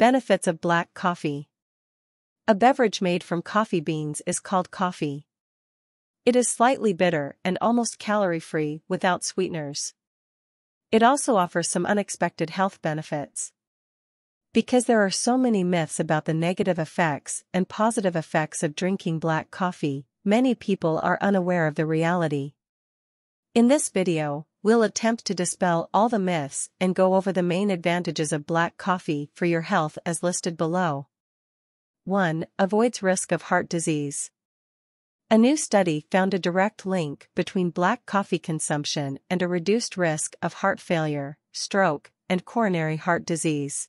Benefits of black coffee. A beverage made from coffee beans is called coffee. It is slightly bitter and almost calorie-free without sweeteners. It also offers some unexpected health benefits. Because there are so many myths about the negative effects and positive effects of drinking black coffee, many people are unaware of the reality. In this video, we'll attempt to dispel all the myths and go over the main advantages of black coffee for your health as listed below. 1. Avoids risk of heart disease. A new study found a direct link between black coffee consumption and a reduced risk of heart failure, stroke, and coronary heart disease.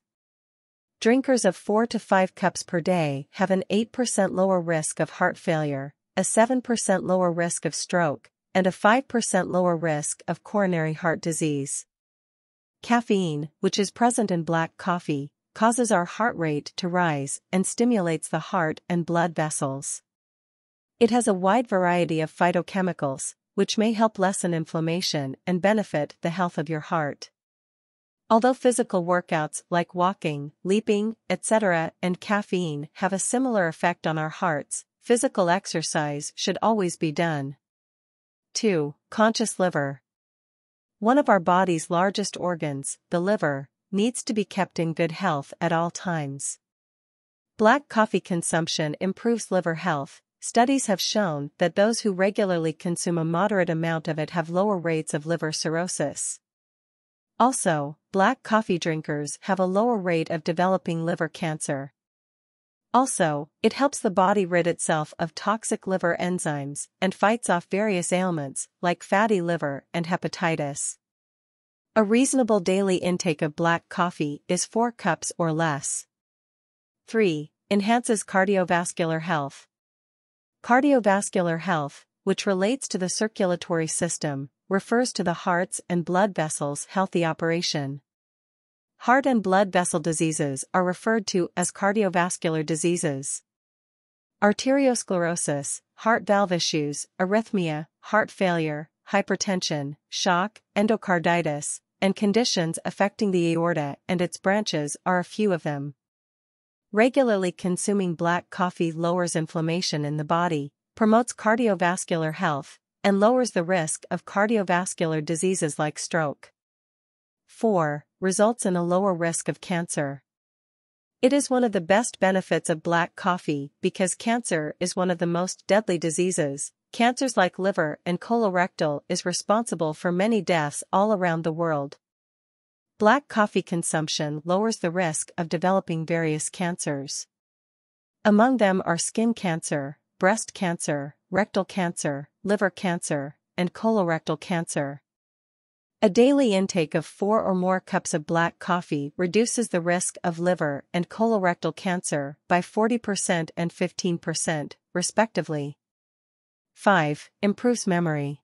Drinkers of 4 to 5 cups per day have an 8% lower risk of heart failure, a 7% lower risk of stroke, and a 5% lower risk of coronary heart disease. Caffeine, which is present in black coffee, causes our heart rate to rise and stimulates the heart and blood vessels. It has a wide variety of phytochemicals, which may help lessen inflammation and benefit the health of your heart. Although physical workouts like walking, leaping, etc., and caffeine have a similar effect on our hearts, physical exercise should always be done. 2. Conscious liver. One of our body's largest organs, the liver, needs to be kept in good health at all times. Black coffee consumption improves liver health. Studies have shown that those who regularly consume a moderate amount of it have lower rates of liver cirrhosis. Also, black coffee drinkers have a lower rate of developing liver cancer. Also, it helps the body rid itself of toxic liver enzymes and fights off various ailments like fatty liver and hepatitis. A reasonable daily intake of black coffee is 4 cups or less. 3. Enhances cardiovascular health. Cardiovascular health, which relates to the circulatory system, refers to the heart's and blood vessels' healthy operation. Heart and blood vessel diseases are referred to as cardiovascular diseases. Arteriosclerosis, heart valve issues, arrhythmia, heart failure, hypertension, shock, endocarditis, and conditions affecting the aorta and its branches are a few of them. Regularly consuming black coffee lowers inflammation in the body, promotes cardiovascular health, and lowers the risk of cardiovascular diseases like stroke. 4. Results in a lower risk of cancer. It is one of the best benefits of black coffee because cancer is one of the most deadly diseases. Cancers like liver and colorectal is responsible for many deaths all around the world. Black coffee consumption lowers the risk of developing various cancers. Among them are skin cancer, breast cancer, rectal cancer, liver cancer, and colorectal cancer. A daily intake of 4 or more cups of black coffee reduces the risk of liver and colorectal cancer by 40% and 15%, respectively. 5. Improves memory.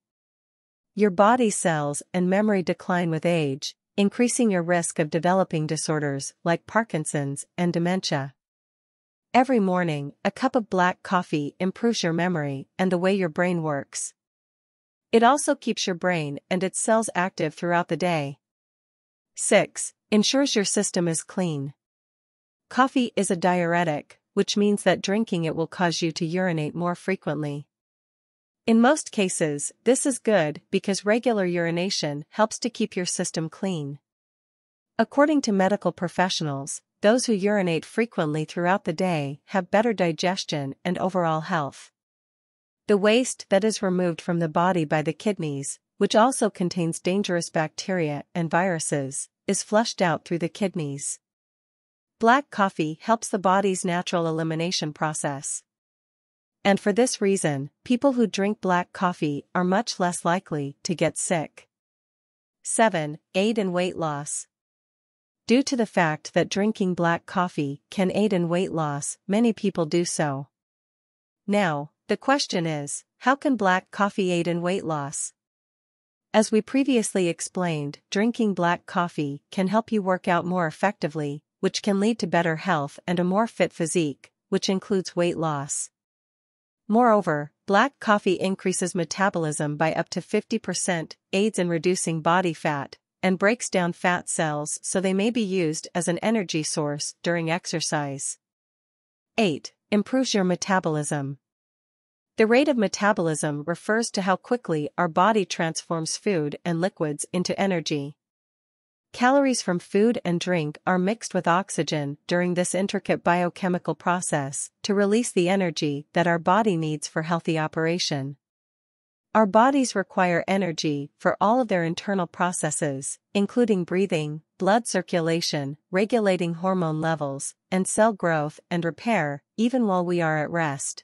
Your body cells and memory decline with age, increasing your risk of developing disorders like Parkinson's and dementia. Every morning, a cup of black coffee improves your memory and the way your brain works. It also keeps your brain and its cells active throughout the day. 6. Ensures your system is clean. Coffee is a diuretic, which means that drinking it will cause you to urinate more frequently. In most cases, this is good because regular urination helps to keep your system clean. According to medical professionals, those who urinate frequently throughout the day have better digestion and overall health. The waste that is removed from the body by the kidneys, which also contains dangerous bacteria and viruses, is flushed out through the kidneys. Black coffee helps the body's natural elimination process. And for this reason, people who drink black coffee are much less likely to get sick. 7. Aid in weight loss. Due to the fact that drinking black coffee can aid in weight loss, many people do so. Now, the question is, how can black coffee aid in weight loss? As we previously explained, drinking black coffee can help you work out more effectively, which can lead to better health and a more fit physique, which includes weight loss. Moreover, black coffee increases metabolism by up to 50%, aids in reducing body fat, and breaks down fat cells so they may be used as an energy source during exercise. 8. Improves your metabolism. The rate of metabolism refers to how quickly our body transforms food and liquids into energy. Calories from food and drink are mixed with oxygen during this intricate biochemical process to release the energy that our body needs for healthy operation. Our bodies require energy for all of their internal processes, including breathing, blood circulation, regulating hormone levels, and cell growth and repair, even while we are at rest.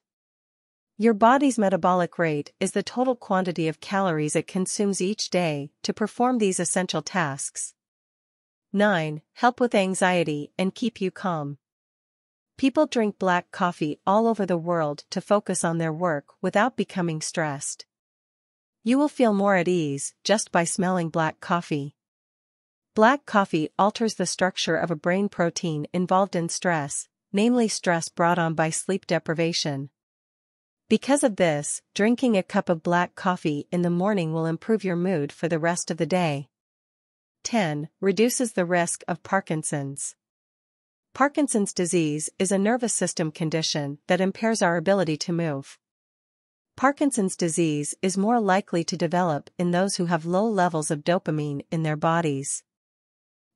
Your body's metabolic rate is the total quantity of calories it consumes each day to perform these essential tasks. 9. Help with anxiety and keep you calm. People drink black coffee all over the world to focus on their work without becoming stressed. You will feel more at ease just by smelling black coffee. Black coffee alters the structure of a brain protein involved in stress, namely stress brought on by sleep deprivation. Because of this, drinking a cup of black coffee in the morning will improve your mood for the rest of the day. 10. Reduces the risk of Parkinson's. Parkinson's disease is a nervous system condition that impairs our ability to move. Parkinson's disease is more likely to develop in those who have low levels of dopamine in their bodies.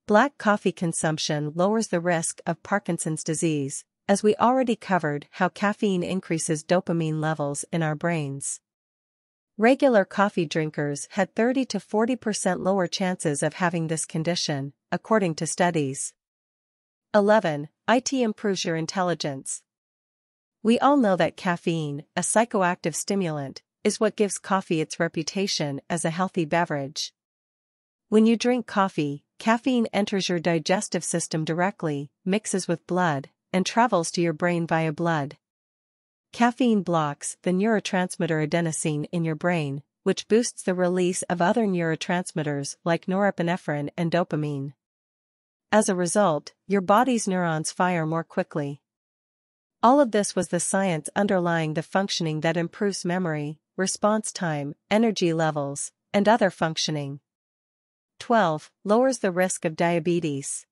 Black coffee consumption lowers the risk of Parkinson's disease, as we already covered how caffeine increases dopamine levels in our brains. Regular coffee drinkers had 30 to 40% lower chances of having this condition, according to studies. 11. It improves your intelligence. We all know that caffeine, a psychoactive stimulant, is what gives coffee its reputation as a healthy beverage. When you drink coffee, caffeine enters your digestive system directly, mixes with blood, and travels to your brain via blood. Caffeine blocks the neurotransmitter adenosine in your brain, which boosts the release of other neurotransmitters like norepinephrine and dopamine. As a result, your body's neurons fire more quickly. All of this was the science underlying the functioning that improves memory, response time, energy levels, and other functioning. 12. Lowers the risk of diabetes.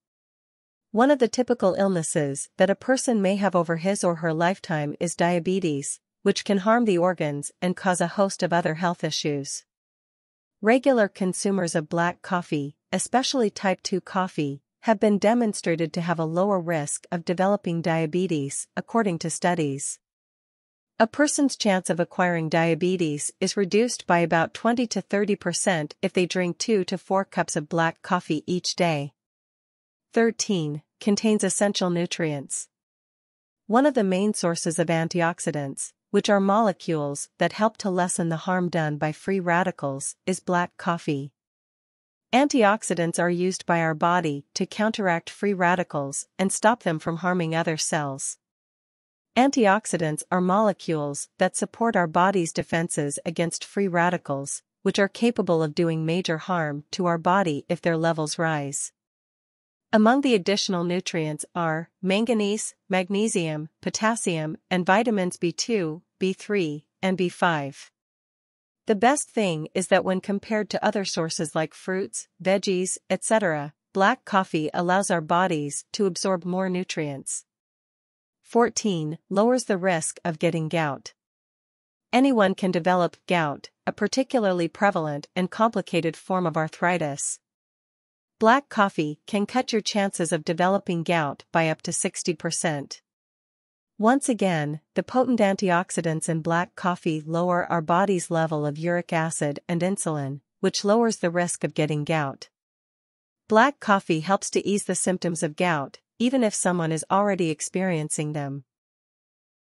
One of the typical illnesses that a person may have over his or her lifetime is diabetes, which can harm the organs and cause a host of other health issues. Regular consumers of black coffee, especially type 2 coffee, have been demonstrated to have a lower risk of developing diabetes, according to studies. A person's chance of acquiring diabetes is reduced by about 20 to 30% if they drink 2 to 4 cups of black coffee each day. 13. Contains essential nutrients. One of the main sources of antioxidants, which are molecules that help to lessen the harm done by free radicals, is black coffee. Antioxidants are used by our body to counteract free radicals and stop them from harming other cells. Antioxidants are molecules that support our body's defenses against free radicals, which are capable of doing major harm to our body if their levels rise. Among the additional nutrients are manganese, magnesium, potassium, and vitamins B2, B3, and B5. The best thing is that when compared to other sources like fruits, veggies, etc., black coffee allows our bodies to absorb more nutrients. 14. Lowers the risk of getting gout. Anyone can develop gout, a particularly prevalent and complicated form of arthritis. Black coffee can cut your chances of developing gout by up to 60%. Once again, the potent antioxidants in black coffee lower our body's level of uric acid and insulin, which lowers the risk of getting gout. Black coffee helps to ease the symptoms of gout, even if someone is already experiencing them.